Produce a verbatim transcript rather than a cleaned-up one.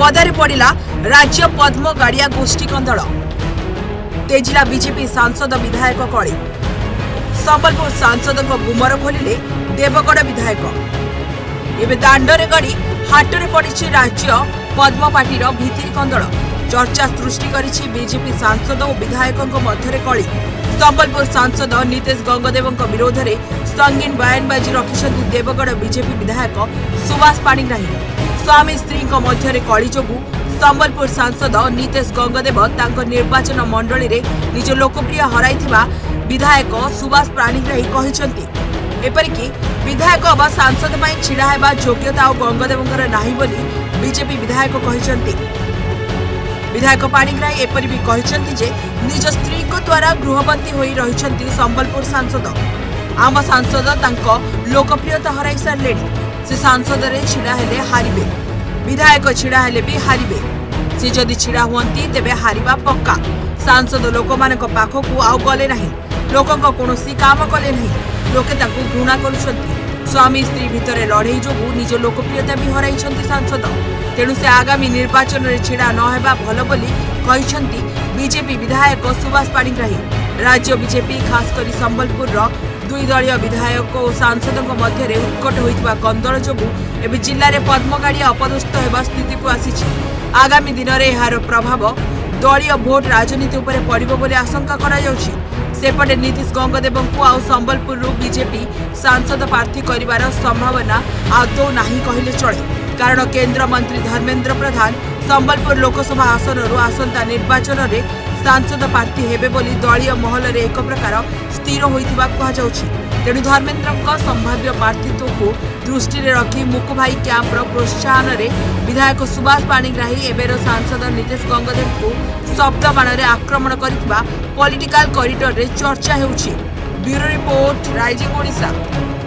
पदारे पड़ा राज्य पद्म गाड़िया गोष्ठी कंदल तेजिला बीजेपी सांसद विधायक कले संबलपुर सांसद गुमर खोलिले देवगढ़ विधायक एवं दांडरे गड़ी हाटरे पड़ी राज्य पद्म पार्टी भितिरी कंदल चर्चा सृष्टि करिछि बीजेपी सांसद और विधायकों मध्य कली। संबलपुर सांसद नितेश गंगदेव विरोध में संगीन बयानबाजी रखिंट देवगढ़ बीजेपी विधायक सुभाष पाणिग्राही स्वामी स्त्री मध्य कली जो संबलपुर सांसद नितेश गंगदेव निर्वाचन मंडली में निज लोकप्रिय हर विधायक सुभाष पाणिग्राही एपरिक विधायक व सांसद छिड़ा योग्यता और गंगदेवर नाही बीजेपी विधायक विधायक पाणिग्राही एपरि भी कहते जे निज स्त्री द्वारा गृहबंदी होई रही संबलपुर सांसद आम सांसद तांको लोकप्रियता हराई सारे से सांसद रे छिड़ा हेले हारे विधायक छिड़ा हेले भी हारे से जदि छिड़ा हुंती तेबे हारिबा पक्का। सांसद लोक पाखक आउ गले नहीं लोकों कौनसी काम कले नहीं लोके तांको घृणा करुछंती स्वामी स्त्री भितर लड़ई जो निज लोकप्रियता भी हराई सांसद तेणु से आगामी निर्वाचन में छिड़ा ना भल बोली बीजेपी विधायक सुभाष पाणिग्राही। राज्य बीजेपी खास करी संबलपुर दुई दलियों विधायक और सांसदों मध्य उत्कट होता कंदल जो एवं जिले में पद्म गाड़िया अपदस्थ होगा स्थित को आसी आगामी दिन में यार प्रभाव दलीय भोट राजनीति पड़े आशंका सेपटे नितेश गंगदेव को आउ संबलपुर बीजेपी सांसद प्रार्थी करिवार संभावना आदौ नाही कहले चले कारण केंद्र मंत्री धर्मेन्द्र प्रधान संबलपुर लोकसभा आसन आसंता निर्वाचन में सांसद प्रार्थी हेबे बोली दलीय महल में एक प्रकार स्थिर होता कहुच्छी तेणु धर्मेन्द्र संभाव्य प्रार्थीत्व को दृष्टि रखी मुकुभाई कैंपर प्रोत्साहन में विधायक सुभाष पाणिग्राही एबेर सांसद नितेश गंगदेव को शब्दबाण में आक्रमण करिथिबा पॉलिटिकल कॉरिडोर रे चर्चा होउछि। Bureau report rising Odisha.